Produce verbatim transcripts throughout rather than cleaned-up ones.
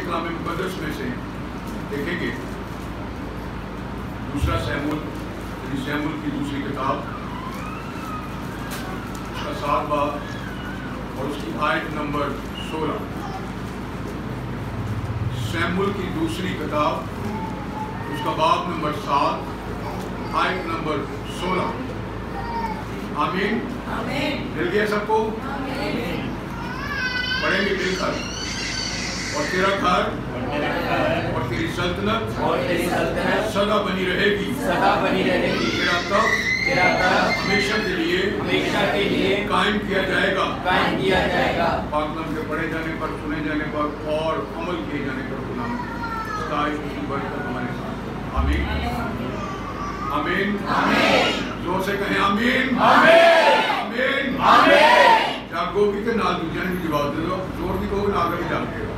Economic mother's में से देखेंगे। दूसरा सैमुअल सैमुअल की दूसरी किताब, उसका सात बाब और उसकी आयत नंबर सोलह। सैमुअल की दूसरी किताब, उसका बाब नंबर सात, आयत नंबर सोलह। आमीन मिल गया सबको? पढ़ेंगे मिलकर। और तेरा घर और तेरी सल्तनत और तेरी सल्तनत सदा बनी रहेगी सदा बनी रहेगी। तेरा तब तेरा तब हमेशा के लिए हमेशा के लिए कायम किया जाएगा कायम किया जाएगा। पाकलम के पढ़े जाने पर, सुने जाने पर और अमल किए जाने पर गुनाह बढ़कर हमारे साथ। आमीन आमीन आमीन। जोर से कहें आमीन आमीन आमीन। जागो भी के नाल दूसरे भी जवाब दे दो, जोर भी कहोगे नागर भी जागते।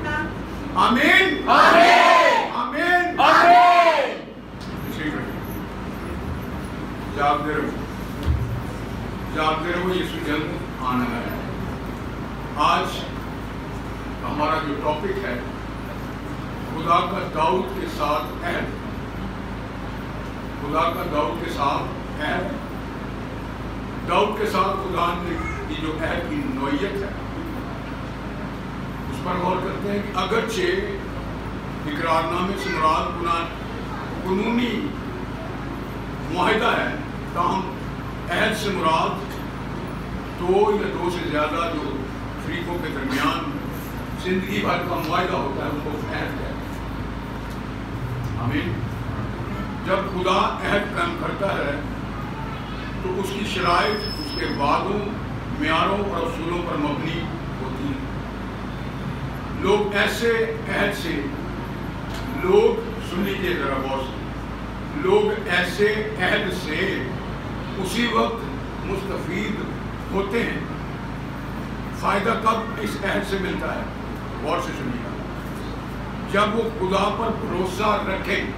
आमीन आमीन आमीन। जागते रहो जागते रहो, यीशु जल्द आने वाला है। आज हमारा जो टॉपिक है, खुदा का दाऊद के साथ है, खुदा का दाऊद के साथ है। दाऊद के साथ खुदा की जो है की नौयत है, पर गौर करते हैं कि अगरचे इकरारनामे से मुराद कानूनी मुआहदा है, ताहम अहद से मुराद दो या दो से ज़्यादा जो फरीकों के दरमियान जिंदगी भर का मुआहदा होता है उनको अहद कहते हैं। आमीन। जब खुदा अहद कायम करता है तो उसकी शराइत उसके वादों, म्यारों और असूलों पर मबनी होती है। लोग ऐसे अहद से लोग सुन लीजिए जरा गौर से, लोग ऐसे अहद से उसी वक्त मुस्तफीद होते हैं। फ़ायदा कब इस अहद से मिलता है? गौर से सुनिएगा। जब वो खुदा पर भरोसा रखें,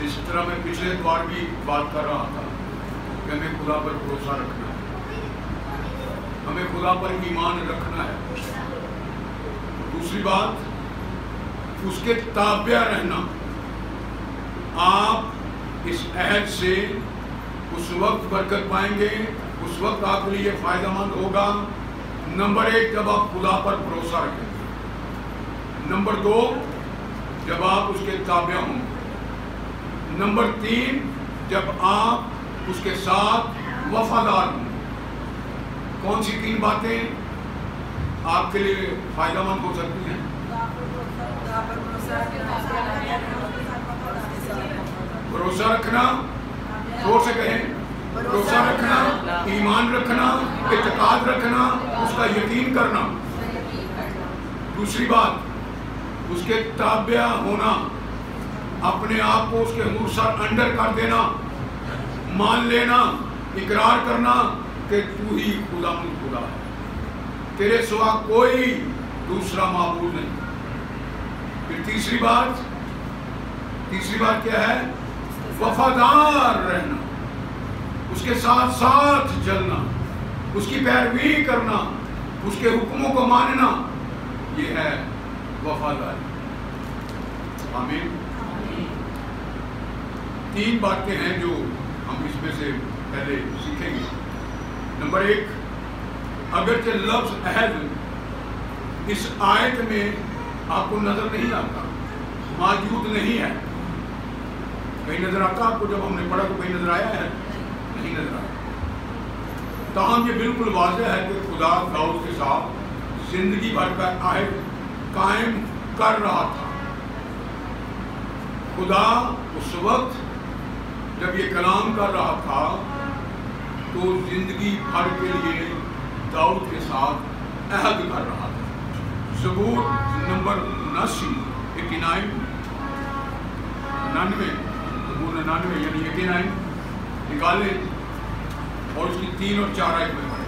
जिस तरह मैं पिछले बार भी बात कर रहा था कि हमें खुदा पर भरोसा रखना है, हमें खुदा पर ईमान रखना है। दूसरी बात, उसके ताब्या रहना। आप इस अहद से उस वक्त बरकत पाएंगे, उस वक्त आपके लिए फ़ायदेमंद होगा। नंबर एक, जब आप खुदा पर भरोसा रखेंगे। नंबर दो, जब आप उसके ताब्या होंगे। नंबर तीन, जब आप उसके साथ वफादार होंगे। कौन सी तीन बातें आपके लिए फायदेमंद हो सकती है? भरोसा रखना, जोर से कहें भरोसा रखना, ईमान रखना, इत्तेकाद रखना, उसका यकीन करना। दूसरी बात, उसके ताब्या होना, अपने आप को उसके हुजूर सर अंडर कर देना, मान लेना, इकरार करना कि तू ही खुदा मुल्क खुदा है, तेरे सिवा कोई दूसरा माबूद नहीं। फिर तीसरी बात, तीसरी बात क्या है? वफादार रहना, उसके साथ साथ चलना, उसकी पैरवी करना, उसके हुक्मों को मानना, ये है वफादारी। आमीन। तीन बातें हैं जो हम इसमें से पहले सीखेंगे। नंबर एक, अगरचे लफ्ज़ अहद इस आयत में आपको नज़र नहीं आता, मौजूद नहीं है। कहीं नज़र आता आपको? जब हमने पढ़ा तो कहीं नज़र आया है? नहीं नज़र आया। ताहम ये बिल्कुल वाज़ह है कि खुदा दाऊद के साथ जिंदगी भर का अहद कायम कर रहा था। खुदा उस वक्त जब ये कलाम कर रहा था तो जिंदगी भर के लिए दाऊद के साथ अहद कर रहा था। सबूत नंबर उनासी इक्कीनाइन नानवे नानवे यानी इक्कीनाइन निकाले और उसकी तीन और चार आयत में पढ़े।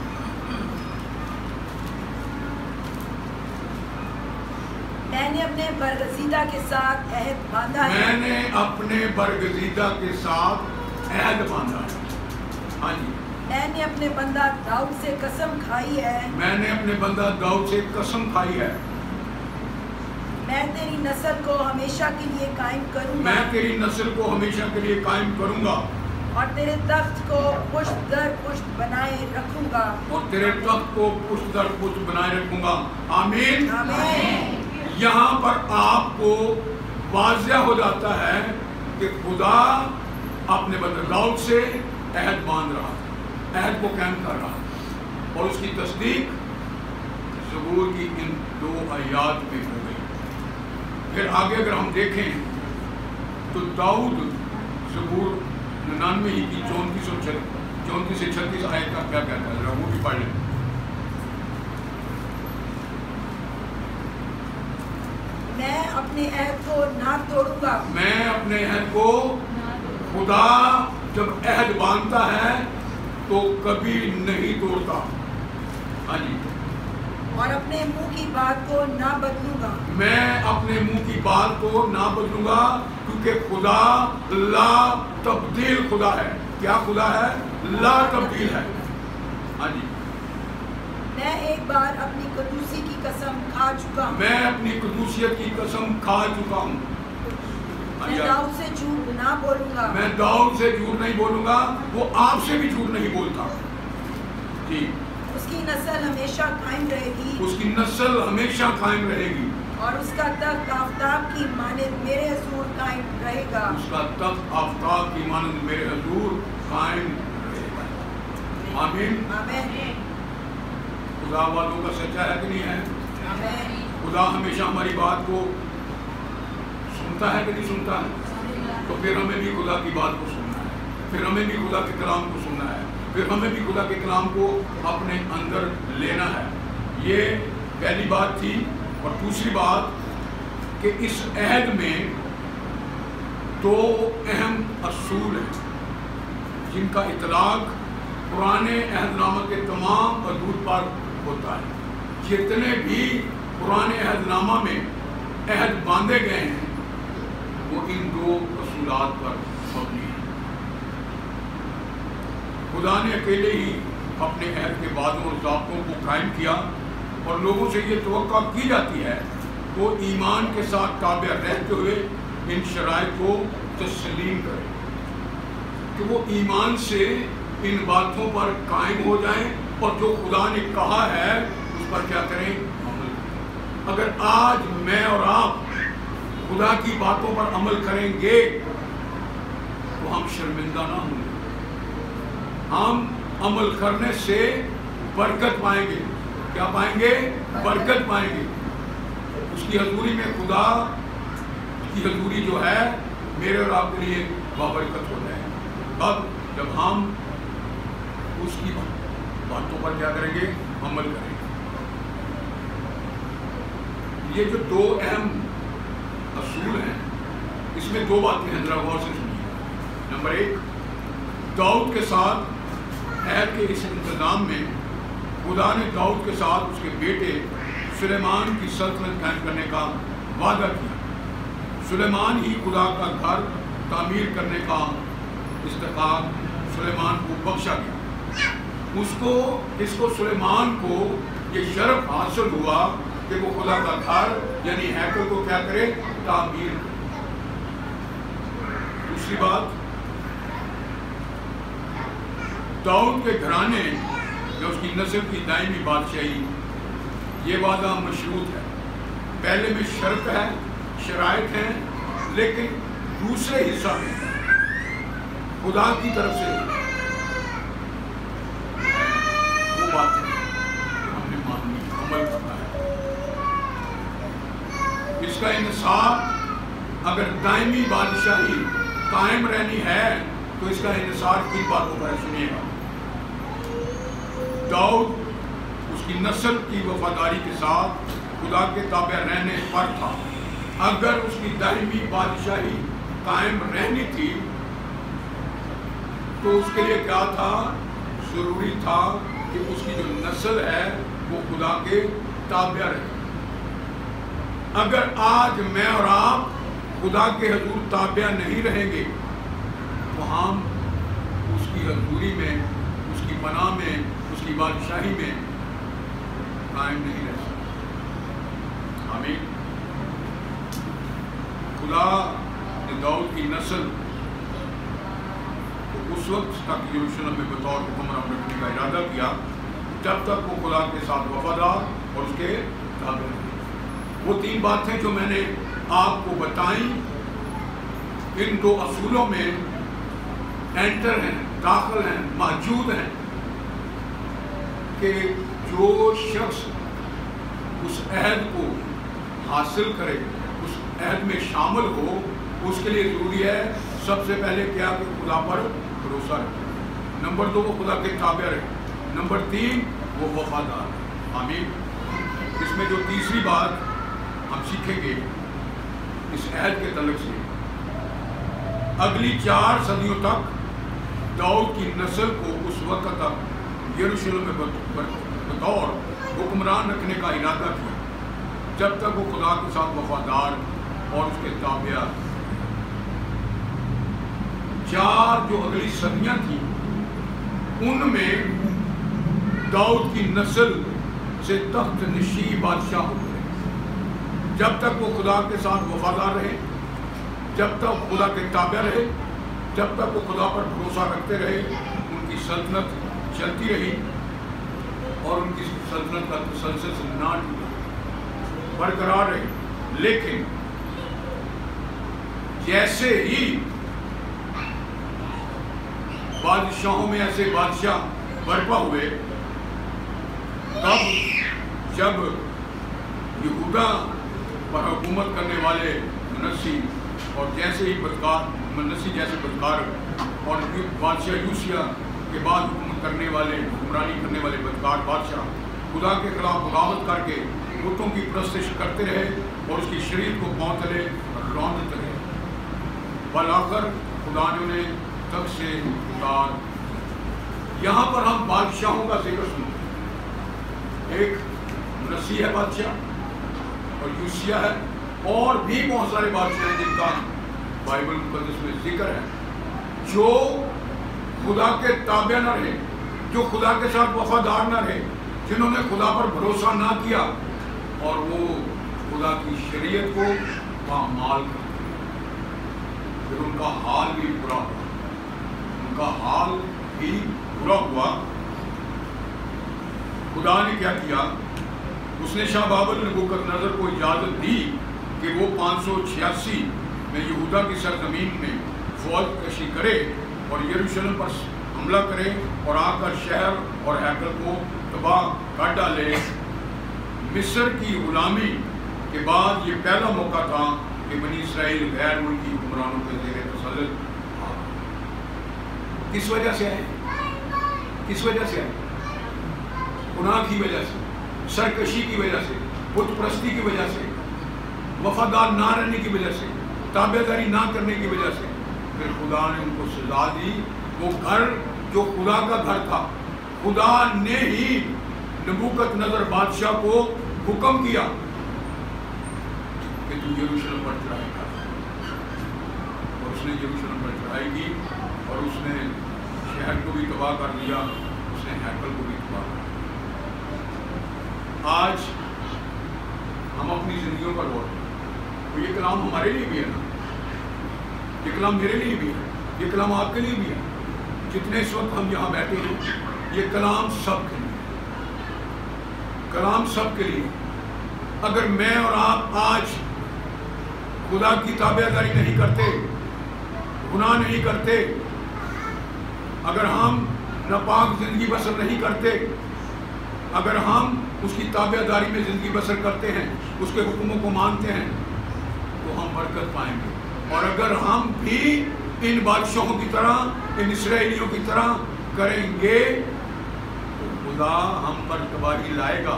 मैंने अपने बरगजीदा के साथ अहद बांधा है। मैंने अपने बरगजीदा के साथ अहद बांधा है। हाँ जी। मैंने अपने बंदा दाऊद से कसम खाई है। मैंने अपने बंदा दाऊद से कसम खाई है मैं तेरी नस्ल को हमेशा के लिए कायम करूंगा, मैं तेरी नस्ल को हमेशा के लिए कायम करूंगा और तेरे तख्त को पुष्ट दर पुष्ट बनाए रखूंगा, और तेरे तख्त को पुष्ट दर पुष्ट बनाए रखूंगा। आमीन। यहाँ पर आपको वाज़ह हो जाता है कि खुदा अपने बंदे दाऊद से अहद बांध रहा है, अहद को कायम कर रहा है, और उसकी तस्दीक ज़बूर की इन दो आयात में हो गई। फिर आगे अगर हम देखें तो दाऊद ज़बूर निन्यानवे ही की चौंतीस और चौंतीस से छत्तीस आयत का क्या कहता है, वो भी पढ़ लें। मैं अपने अहद को ना तोड़ूंगा, मैं अपने अहद को, खुदा जब अहद बांधता है तो कभी नहीं तोड़ता। हाँ जी। और अपने मुंह की बात को ना बदलूंगा, मैं अपने मुंह की बात को ना बदलूंगा, क्योंकि खुदा ला तब्दील खुदा है। क्या खुदा है? ला तब्दील है। हाँ जी। मैं एक बार अपनी कदूसी की कसम खा चुका हूँ, मैं अपनी कदूसियत की कसम खा चुका हूँ। मैं दाऊद से झूठ ना बोलूंगा, मैं दाऊद से झूठ नहीं बोलूंगा, वो आपसे भी झूठ नहीं बोलता। ठीक। उसकी नस्ल हमेशा कायम रहेगी, उसकी नस्ल हमेशा कायम रहेगी, और उसका तख्त आफताब की मानद मेरे हजूर कायम रहेगा, उसका तख्त आफताब की मानद मेरे हजूर कायम रहेगा। आमीन। आमीन। खुदा वालों का सच्चा है कि नहीं है? आमीन। खुदा हमेशा हमारी बात को सुनता है कि नहीं सुनता है? तो फिर हमें भी खुदा की बात को सुनना है, फिर हमें भी खुदा के कलाम को सुनना है, फिर हमें भी खुदा के कलाम को अपने अंदर लेना है। ये पहली बात थी। और दूसरी बात कि इस अहद में दो अहम असूल हैं जिनका इतलाक पुराने अहदनामा के तमाम अदूर पर होता है। जितने भी पुराने अहदनामा में अहद बांधे गए हैं वो इन दो असूलात पर मबनी है। खुदा ने अकेले ही अपने अहद के वादों और ज़ाब्तों को कायम किया, और लोगों से ये तवक्का की जाती है वो ईमान के साथ ताबे रहते हुए इन शराइत को तस्लीम करें, कि वो ईमान से इन बातों पर कायम हो जाएं और जो खुदा ने कहा है उस पर क्या करें। अगर आज मैं और आप खुदा की बातों पर अमल करेंगे तो हम शर्मिंदा ना होंगे, हम अमल करने से बरकत पाएंगे। क्या पाएंगे? बरकत पाएंगे। उसकी हजूरी में, खुदा की हजूरी जो है मेरे और आपके लिए बाबरकत हो जाए। अब जब हम उसकी बातों पर क्या करेंगे, अमल करेंगे। ये जो दो अहम असूल हैं इसमें दो बातें हैं, जरा गौर से सुनिए। नंबर एक, दाऊद के साथ अहद के इस इंतज़ाम में खुदा ने दाऊद के साथ उसके बेटे सुलेमान की सल्तनत कायम करने का वादा किया। सुलेमान ही खुदा का घर तामीर करने का इस्तकार सुलेमान को बख्शा गया। उसको इसको सुलेमान को ये शर्फ हासिल हुआ कि वो खुदा का घर यानी हैकल को क्या करे, तामीर। दूसरी बात, दाऊद के घराने या उसकी नस्ल की दायमी बादशाही, ये वादा मशरूत है। पहले में शर्त है, शराइत हैं, लेकिन दूसरे हिस्सा में खुदा की तरफ से वो बात है हमने माननी, अमल करना है। इसका इंसाफ, अगर दायमी बादशाही कायम रहनी है तो इसका इंसाफ की बातों पर सुनिएगा। दाऊद उसकी नस्ल की वफादारी के साथ खुदा के ताबे रहने पर था। अगर उसकी दाहिनी बादशाही कायम रहनी थी तो उसके लिए क्या था, ज़रूरी था कि उसकी जो नस्ल है वो खुदा के ताबे रहे। अगर आज मैं और आप खुदा के हजूर ताबे नहीं रहेंगे तो हम उसकी हजूरी में, उसकी पनाह में, उसकी बादशाही में कायम नहीं रह सकते। आमीन। कुला दाऊद की नस्ल तो उस वक्त तक यरूशलेम में बतौर हुक्मरान रखने का इरादा किया जब तक वो खुदा के साथ वफादार और उसके ताबे रहे। वो तीन बातें जो मैंने आपको बताई इन दो असूलों में एंटर हैं, दाखिल हैं, मौजूद हैं कि जो शख्स उस अहद को हासिल करे, उस अहद में शामिल हो, उसके लिए ज़रूरी है सबसे पहले क्या कि खुदा पर भरोसा रहे, नंबर दो वो खुदा के ताबे रहे, नंबर तीन वो वफादार है। आमीन। इसमें जो तीसरी बात हम सीखेंगे इस अहद के तल्लुक़ से, अगली चार सदियों तक दाऊद की नस्ल को उस वक्त तक यरूशलेम में बतौर हुक्मरान रखने का इरादा किया जब तक वो खुदा के साथ वफादार और उसके ताबे। चार जो अगली सदियाँ थी उनमें दाऊद की नस्ल से तख्त नशी बादशाह हो गए जब तक वो खुदा के साथ वफादार रहे, जब तक खुदा के ताबे रहे, जब तक वो खुदा पर भरोसा रखते रहे, उनकी सल्तनत चलती रही और उनकी सल्तनत का तसलसल ना टूटा, बरकरार रही। लेकिन जैसे ही बादशाहों में ऐसे बादशाह बर्पा हुए, तब जब यहूदा पर हुकूमत करने वाले मनस्सी और जैसे ही बदकार मनस्सी जैसे बदकार और बादशाह यूसिया के बाद हुकूमत करने वाले हुक्मरानी करने वाले बदकार बादशाह खुदा के खिलाफ बगावत करके बुतों की प्रस्तिश करते रहे और उसकी शरीर को पाँव तले रौंदते रहे, बलाकर खुदा ने उन्हें तक से उतार। यहाँ पर हम बादशाहों का जिक्र सुनते, एक रसी है बादशाह और यूसिया है और भी बहुत सारे बादशाह हैं जिनका बाइबल मुकद्दस में जिक्र है, जो खुदा के ताबे न रहे, जो खुदा के साथ वफादार न रहे, जिन्होंने खुदा पर भरोसा ना किया और वो खुदा की शरीयत को पामाल कर दिया। फिर उनका हाल भी बुरा हुआ, का हाल भी बुरा हुआ। खुदा ने क्या किया, उसने शाहबाबल नबूकदनेस्सर को इजाज़त दी कि वो पाँच सौ छियासी में यहूदा की सरजमीन में फौज कशी करे और यरूशलेम पर हमला करे और आकर शहर और हैकल को तबाह कर डाले। मिस्र की गुलामी के बाद ये पहला मौका था कि बनी इसराइल गैर मुल्की हुक्मरानों के ज़ेर तसल्लुत। किस वजह से है, किस वजह से है? गुनाह की वजह से, सरकशी की वजह से, बुतप्रस्ती की वजह से, वफादार ना रहने की वजह से, ताबेदारी ना करने की वजह से। फिर खुदा ने उनको सजा दी। वो घर जो खुदा का घर था, खुदा ने ही नबूकदनेस्सर बादशाह को हुक्म किया कि तू यरूशलेम पर चढ़ाई कर, और उसने यरूशलेम पर चढ़ाई की और उसने शहर को भी तबाह कर दिया, उसने हैकल को भी तबाह कर दिया। आज हम अपनी जिंदगियों पर गौर करें तो ये कलाम हमारे लिए भी है ना, ये कलाम मेरे लिए भी है, ये कलाम आपके लिए भी है। जितने इस वक्त हम यहाँ बैठे हैं ये कलाम सब के लिए, कलाम सब के लिए। अगर मैं और आप आज खुदा की ताबेदारी नहीं करते, गुनाह नहीं करते, अगर हम नापाक ज़िंदगी बसर नहीं करते, अगर हम उसकी ताबेदारी में ज़िंदगी बसर करते हैं, उसके हुक्मों को मानते हैं, तो हम बरकत पाएंगे। और अगर हम भी इन बादशाहों की तरह, इन इसराइलियों की तरह करेंगे तो खुदा हम पर तबाही लाएगा,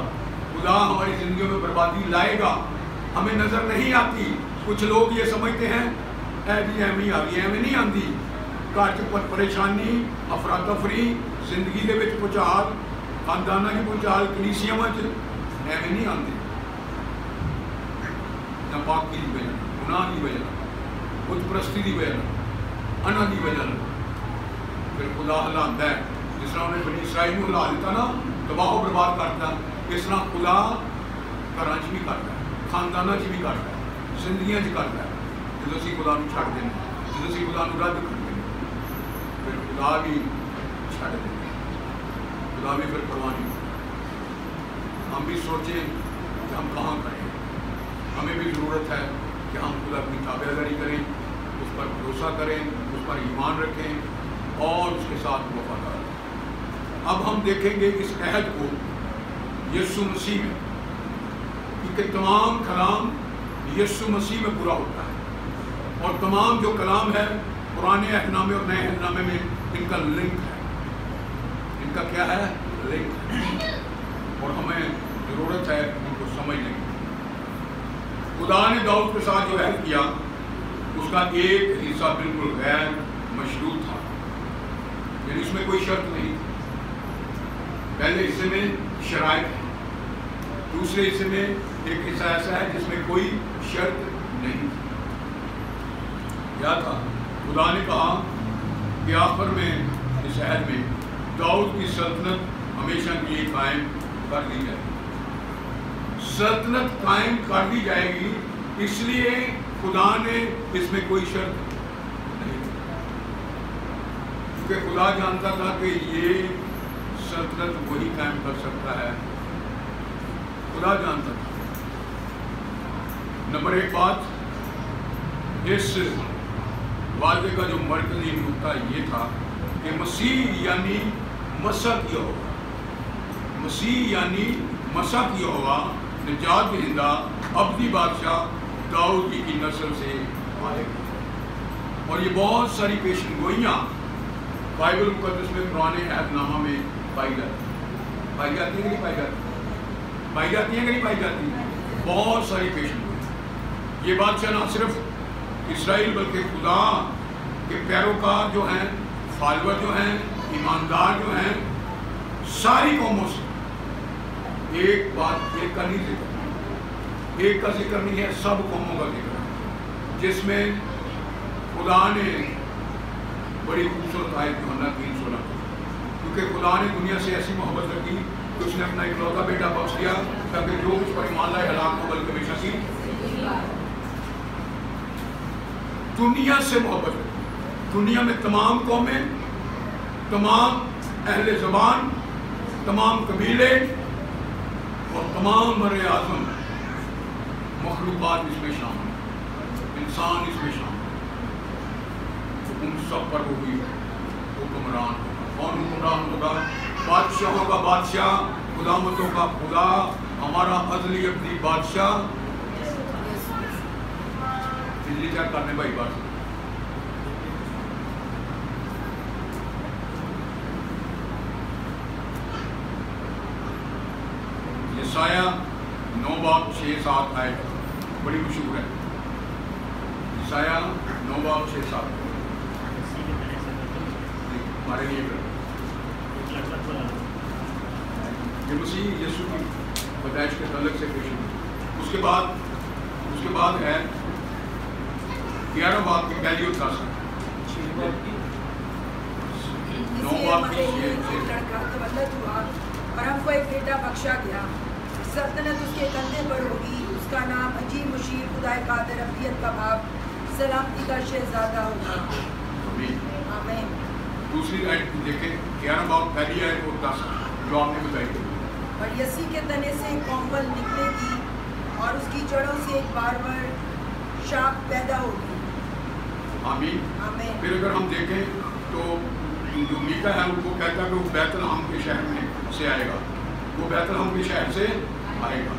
खुदा हमारी ज़िंदगी में बर्बादी लाएगा। हमें नज़र नहीं आती। कुछ लोग ये समझते हैं ऐसी अहमी आ गई, हमें नहीं आती। घर पर परेशानी, अफरा तफरी, जिंदगी के भुचाल, खानदाना की भुचाल, कलीसियावां एवं नहीं आती, नापाकी की वजह, गुनाह की वजह, बुतप्रस्ती की वजह, अना की वजह। फिर खुदा हिलाता है, जिस तरह उन्हें बनी इसराइल हिला दिता ना, तबाह बर्बाद करता, इस तरह खुदा घर भी करता है, खानदाना भी करता है, जिंदगी करता है। जो असं खुदा को छड़ दें जो असं खुदा को रद्द कर दें फिर खुदा भी छड़ दें खुदा भी फिर परवाह नहीं होता। हम भी सोचें कि हम कहाँ करें, हमें भी ज़रूरत है कि हम खुदा अपनी ताबेदारी करें, उस पर भरोसा करें, उस पर ईमान रखें और उसके साथ वफादार रहें। अब हम देखेंगे इस अहद को यीशु मसीह में, क्योंकि तमाम कलाम यीशु मसीह में पूरा होता है और तमाम जो कलाम है पुराने अहदनामे और नए अहदनामे में इनका लिंक है, इनका क्या है लिंक है। और हमें ज़रूरत है इनको समझने की। खुदा ने दाऊद के साथ जो अहद किया उसका एक हिस्सा बिल्कुल गैर मशरूत था, यानी इसमें कोई शर्त नहीं। पहले हिस्से में शराइत है, दूसरे हिस्से में एक हिस्सा ऐसा है जिसमें कोई शर्त नहीं। क्या था? खुदा ने कहा कि आखिर में इस शहर में दाऊद की सल्तनत हमेशा के लिए कायम कर दी जाएगी। सल्तनत कायम कर दी जाएगी इसलिए खुदा ने इसमें कोई शर्त नहीं, क्योंकि खुदा जानता था कि ये सल्तनत वही कायम कर सकता है। खुदा जानता था। नंबर एक बात, इस वादे का जो मरकजी नुक्ता ये था कि मसीह यानी मसीह क्या होगा, मसीह यानी मसीह क्या होगा, निजात दहिंदा अब्दी बादशाह दाऊद की नस्ल से आएगा। और ये बहुत सारी पेशनगोइयाँ बाइबल मुकद्दस में पुराने अहदनामा में पाई जाती पाई जाती है कि नहीं पाई जाती पाई जाती है कि नहीं पाई जाती है बहुत सारी पेशनगोइयाँ। ये बादशाह ना सिर्फ इसराइल बल्कि खुदा के पैरोकार जो हैं, फालवर जो हैं, ईमानदार जो हैं, सारी कौमों से एक बात एक का नहीं जिक्र एक का जिक्र नहीं है, सब कौमों का जिक्र है, जिसमें खुदा ने बड़ी खूबसूरत आयत यूहन्ना तीन सोलह, क्योंकि खुदा ने दुनिया से ऐसी मोहब्बत रखी कि उसने अपना इकलौता बेटा बख्श दिया ताकि जो उस पर ईमान लाए हलाक हो बल्कि हमेशा की। दुनिया से मोहब्बत है, दुनिया में तमाम कौमें, तमाम अहले ज़बान, तमाम कबीले और तमाम बरे आज़म मखलूक़ात इसमें शामिल है, इंसान इसमें शामिल है। तो उन सब पर वो भी हुक्मरान होगा। कौन हुक्मरान होगा? बादशाहों का बादशाह, खुदामतों का खुदा, हमारा अदली अब्दी बादशाह। बिजली क्या करने भाई बात यशाया नौ बाब छः सात आए बड़ी मशहूर है। यशाया नौ बाब छः सात हमारे लिए ये मसीह यीशु की पैदाइश के तल्लुक से पेश हुई। उसके बाद उसके बाद है ग्यारह बाब की पहली उदाहरण नौ बाब की और हमको एक बेटा बख्शा गया, सल्तनत उसके कंधे पर होगी, उसका नाम अजीब मुशीर, खुदाए कादिर, अब्दियत का बाप, सलामती का शहजादा होगा। आमीन। दूसरी आयत देखें, ग्यारह बाब पहली आयत और दस जो आपने बताई। और यसी के तने से एक कोमल निकलेगी और उसकी जड़ों से एक बारबर शाख पैदा होगी। आमीन। फिर अगर हम देखें तो जो मीका है उनको कहता है कि वो बैतलहम के शहर में से आएगा, वो बैतलहम के शहर से आएगा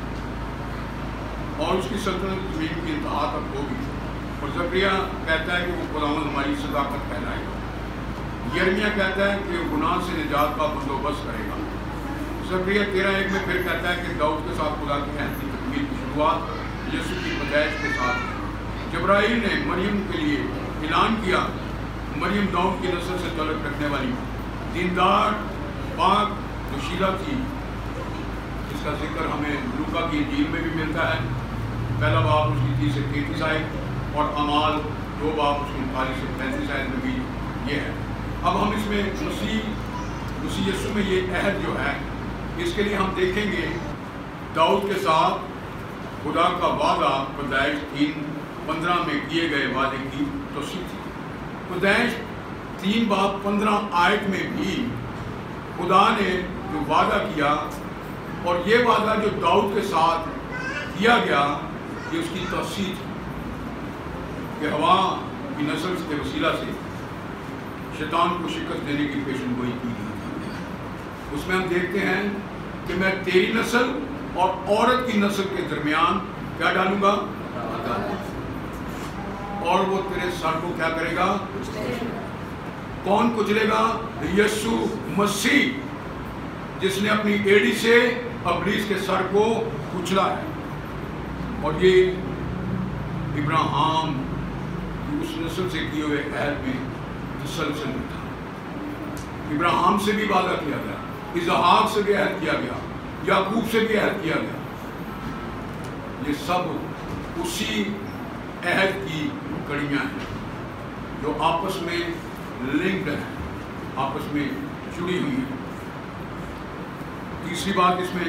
और उसकी सल्तनत ज़मीन की इंतहा तक होगी। और ज़करिया कहता है कि वो खुदावंद हमारी सदाकत कहलाएगा। यिर्मयाह कहता है कि गुनाह से निजात का बंदोबस्त करेगा। ज़करिया तेरह एक में फिर कहता है कि दाऊद के साथ खुदा की अहद की तकमील की शुरुआत यीशु की पैदाइश के साथ है। जबराइल ने मरियम के लिए ऐलान किया, मरियम दाऊद की नस्ल से तल्लुक़ रखने वाली दीनदार पाक कुशीला थी। इसका जिक्र हमें लूका की इंजील में भी मिलता है, पहला बाब उसकी तीस से तैंतीस आयत और अमाल दो बाब उसकी उनतालीस से पैंतीस आयत में भी ये है। अब हम इसमें मसीह मसीह यीशु में ये अहद जो है इसके लिए हम देखेंगे दाऊद के साथ खुदा का वादा पैदाइश तीन पंद्रह में किए गए वादे की तोसी थी। कुदैश तीन बाब पंद्रह आयत में भी खुदा ने जो वादा किया और ये वादा जो दाऊद के साथ किया गया ये उसकी तोसी थी कि हवा की नस्ल के वसीला से शैतान को शिकस्त देने की पेशन गोई की गई। उसमें हम देखते हैं कि मैं तेरी नस्ल और औरत की नस्ल के दरमियान क्या डालूंगा और वो तेरे सर को क्या करेगा। कौन कुचलेगा? यीशु मसीह जिसने अपनी एड़ी से अब्लीस के सर को कुचला है और ये इब्राहिम उस नस्ल से किए हुए अहद में तसलसल था। इब्राहिम से भी वादा किया गया, इसहाक से भी अहद किया गया, याकूब से भी अहद किया गया। ये सब उसी अहद की कड़ियाँ हैं जो आपस में लिंक्ड हैं, आपस में जुड़ी हुई हैं। तीसरी बात इसमें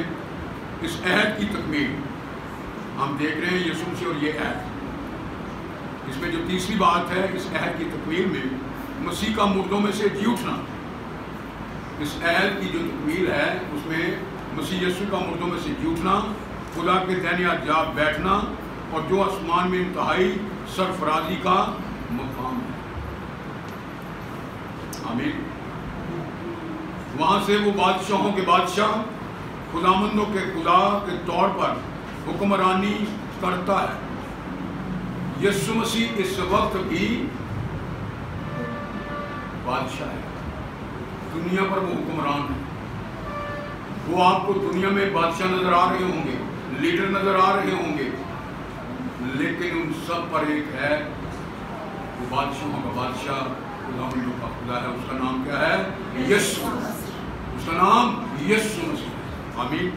इस अहद की तकमील हम देख रहे हैं यीशु मसीह और ये अहद, इसमें जो तीसरी बात है इस अहद की तकमील में मसीह का मुर्दों में से जी उठना। इस अहद की जो तकमील है उसमें मसीह यीशु का मुर्दों में से जी उठना, खुदा के दाहिने जा बैठना और जो आसमान में इंतहाई सरफराजी का मकाम है। आमीन। वहाँ से वो बादशाहों के बादशाह खुदामंदों के खुदा के तौर पर हुक्मरानी करता है। यीशु मसीह इस वक्त भी बादशाह है, दुनिया पर वो हुक्मरान है। वो आपको दुनिया में बादशाह नजर आ रहे होंगे, लीडर नजर आ रहे होंगे, लेकिन उन सब पर एक है, वो बादशाहों का बादशाह खुदामंदों का खुदा है। उसका नाम क्या है? यीशु। उसका नाम यीशु मसीह। आमीन।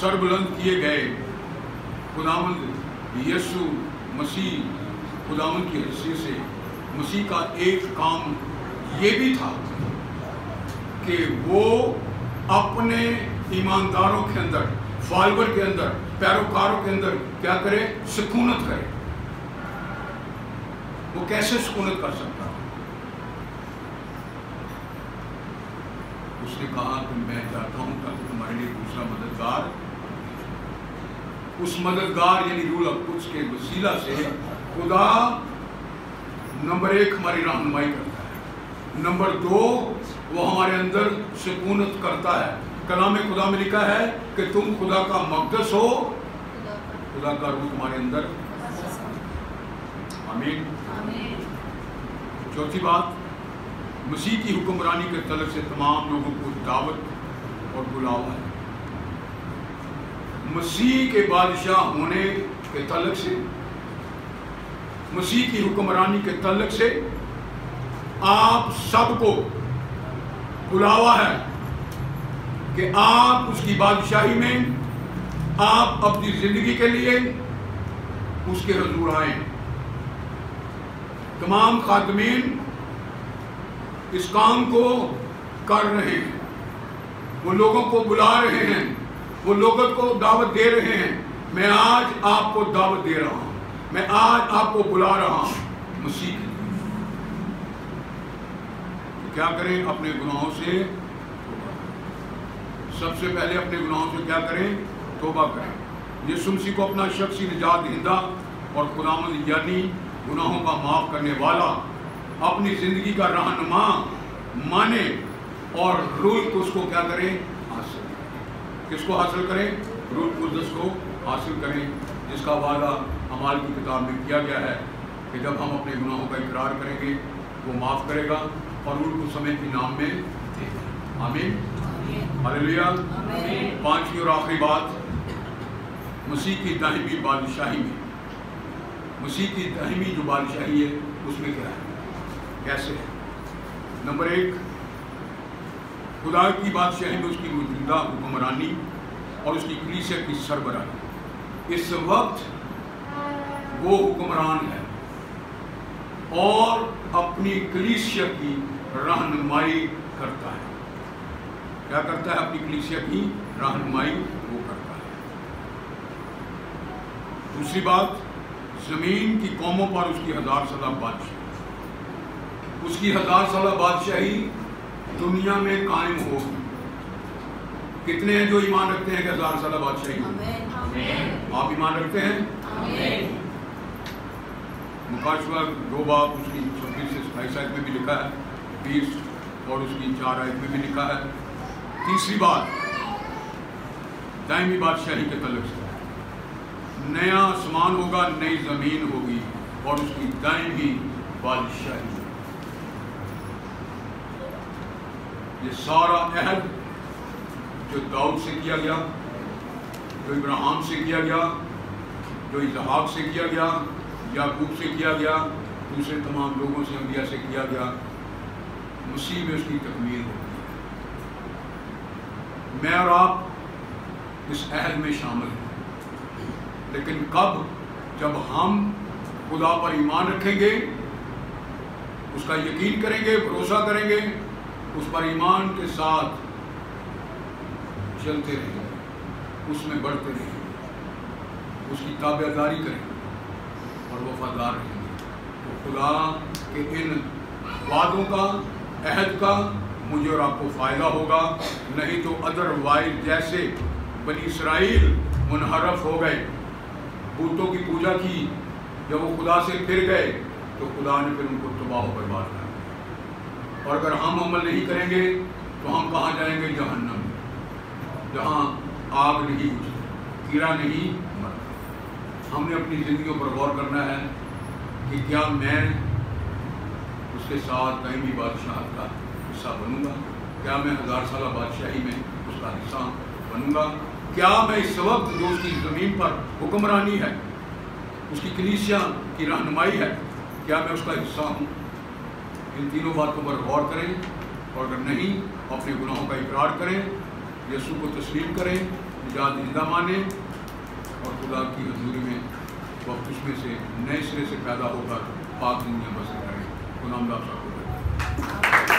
सरबुलंद किए गए खुदावंद यीशु मसीह खुदावंद की हैसियत से मसीह का एक काम ये भी था कि वो अपने ईमानदारों के अंदर, फॉलोअर के अंदर, पैरोकारों के अंदर क्या करे? सुकूनत करे। वो कैसे सुकूनत कर सकता? उसने कहा कि मैं चाहता हूं ताकि तुम्हारे लिए दूसरा मददगार, उस मददगार यानी रूह अल-कुद्स के वसीला से खुदा नंबर एक हमारी रहनुमाई करता है, नंबर दो वो हमारे अंदर सुकूनत करता है। कलाम खुदा में लिखा है कि तुम खुदा का मक़दस हो, खुदा का रूह तुम्हारे अंदर। आमीन। चौथी बात, मसीह की हुक्मरानी के तलब से तमाम लोगों को दावत और बुलावा है। मसीह के बादशाह होने के तलब से, मसीह की हुक्मरानी के तलब से आप सबको बुलावा है कि आप उसकी बादशाही में आप अपनी जिंदगी के लिए उसके हजूर आए। तमाम खादमीन इस काम को कर रहे हैं, वो लोगों को बुला रहे हैं, वो लोगों को दावत दे रहे हैं। मैं आज आपको दावत दे रहा हूँ, मैं आज आपको बुला रहा हूँ मसीह। क्या करें? अपने गुनाहों से सबसे पहले अपने गुनाहों से क्या करें? तौबा करें। यीशु मसीह को अपना शख्सी निजात दहिंदा और खुदावंद यानी गुनाहों का माफ़ करने वाला अपनी ज़िंदगी का रहनुमा माने और रूह को उसको क्या करें? हासिल। किसको हासिल करें? रूह कुद्स को हासिल करें, जिसका वादा अमाल की किताब में किया गया है कि जब हम अपने गुनाहों का इकरार करेंगे वो माफ़ करेगा और रूह कुद्स हमें इनाम में देगा। आमीन। हालेलुया। पाँचवीं और आखिरी बात, मसीह की दाहिनी बादशाही में, मसीह की दाहिनी जो बादशाही है उसमें क्या है? कैसे है? नंबर एक, खुदा की बादशाही में उसकी मौजूदा हुक्मरानी और उसकी कलीसिया की सरबराही। इस वक्त वो हुक्मरान है और अपनी कलीसिया की रहनुमाई करता है। क्या करता है? अपनी कलीसिया की रहनुमाई वो करता है। दूसरी बात, जमीन की कौमों पर उसकी हजार साल बादशाही उसकी हजार साल बादशाही दुनिया में कायम होगी। कितने हैं जो ईमान रखते हैं कि हजार साल बादशाही? आप ईमान रखते हैं? मुकाशवा दो बाब उसकी छब्बीस से सताईस आयत में भी लिखा है, बीस और उसकी चार आयत में भी लिखा है। तीसरी बात, दायमी बादशाही के तल्लुक से नया आसमान होगा, नई ज़मीन होगी और उसकी दायमी बादशाही होगी। ये सारा अहद जो दाऊद से किया गया, जो इब्राहिम से किया गया, जो इसहाक से किया गया, याकूब से किया गया, दूसरे तमाम लोगों से, अंबिया से किया गया, मसीह में उसकी तकमील होगी। मैं और आप इस अहद में शामिल हैं, लेकिन कब? जब हम खुदा पर ईमान रखेंगे, उसका यकीन करेंगे, भरोसा करेंगे, उस पर ईमान के साथ चलते रहेंगे, उसमें बढ़ते रहेंगे, उसकी ताबेदारी करेंगे और वफादार रहेंगे। तो खुदा के इन वादों का, अहद का मुझे और आपको फ़ायदा होगा, नहीं तो अदरवाइज जैसे बनी इसराइल मुनहरफ हो गए, बूतों की पूजा की, जब वो खुदा से फिर गए तो खुदा ने फिर उनको तबाह हो बर्बाद कर। और अगर हम अमल नहीं करेंगे तो हम कहाँ जाएंगे? जहन्नम, जहाँ आग नहीं बुझती, कीड़ा नहीं मरता। हमने अपनी ज़िंदगियों पर गौर करना है कि क्या मैं उसके साथ दायमी बादशाह का हिस्सा बनूँगा? क्या मैं हज़ार साल बादशाही में उसका हिस्सा बनूंगा? क्या मैं इस वक्त जो उसकी ज़मीन पर हुक्मरानी है, उसकी कलीसिया की रहनुमाई है, क्या मैं उसका हिस्सा हूँ? इन तीनों बातों पर गौर करें और अगर नहीं, अपने गुनाहों का इकरार करें, यीशु को तस्लीम करें, निजात दिहदा मानें और खुदा की हजूरी में वक्त उसमें से नए सिरे से पैदा होकर पाक दुनिया बसर करें। खुदा